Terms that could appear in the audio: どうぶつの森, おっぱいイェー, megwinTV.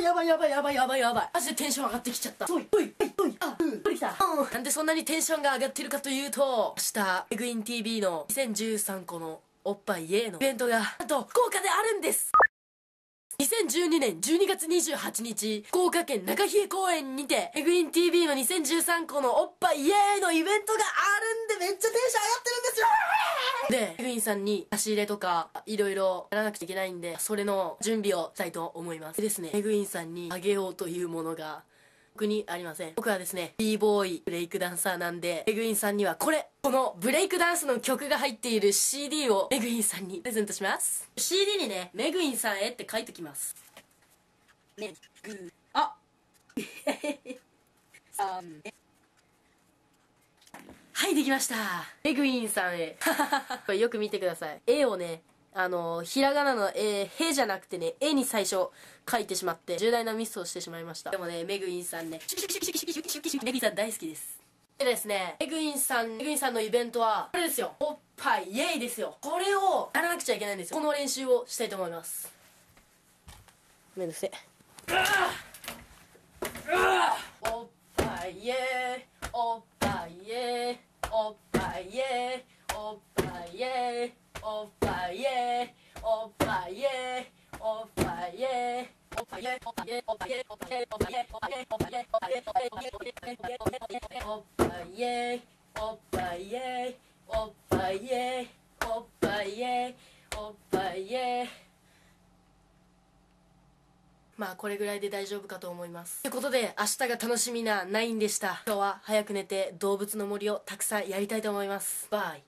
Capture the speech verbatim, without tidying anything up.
ばいやばいやばいやばいやばいやばい、マジでテンション上がってきちゃった。ほいほいほい、あ、うん、ほいきた。なんでそんなにテンションが上がってるかというと、明日エグイン ティーブイ のにせんじゅうさんこのおっぱいイエーのイベントがなんと福岡であるんです。にせんじゅうにねんじゅうにがつにじゅうはちにち、福岡県中比叡公園にてエグイン ティーブイ のにせんじゅうさんこのおっぱいイエーのイベントがあるんで、めっちゃテンション上がってるんですよ。でエグインさんに差し入れとかいろいろやらなくちゃいけないんで、それの準備をしたいと思います。でですね、エグインさんにあげようというものが僕にありません。僕はですね B ボーイブレイクダンサーなんで、エグインさんにはこれこのブレイクダンスの曲が入っている シーディー をメグインさんにプレゼントします。 シーディー にね、メグインさんへって書いてきます。メグあはい、できました。メグインさんへこれよく見てください。絵をね、あのひらがなの「え」「へ」じゃなくてね「え」に最初書いてしまって重大なミスをしてしまいました。でもね、メグインさんね、メグインさん大好きです。でですね、エグインさん、エグインさんのイベントは、これですよ。おっぱい、イエイですよ。これをやらなくちゃいけないんですよ。この練習をしたいと思います。めんどくせえ。おっぱい、イエイ。おっぱい、イエイ。おっぱい、イエイ。おっぱい、イエイ。おっぱい、イエイ。おっぱい、イエイ。おっぱい、イエイ。おっぱいイエー、おっぱいイエー、おっぱいイエー、おっぱいイエー、おっぱいイエー、おっぱいイエー、おっぱいイエー、おっぱいイエー、おっぱいイエー、おっぱいイエー、おっぱいイエー、おっぱいイエー、おっぱいイエー、おっぱいイエー。まあこれぐらいで大丈夫かと思います。ということで、明日が楽しみなナインでした。今日は早く寝て動物の森をたくさんやりたいと思います。バイ。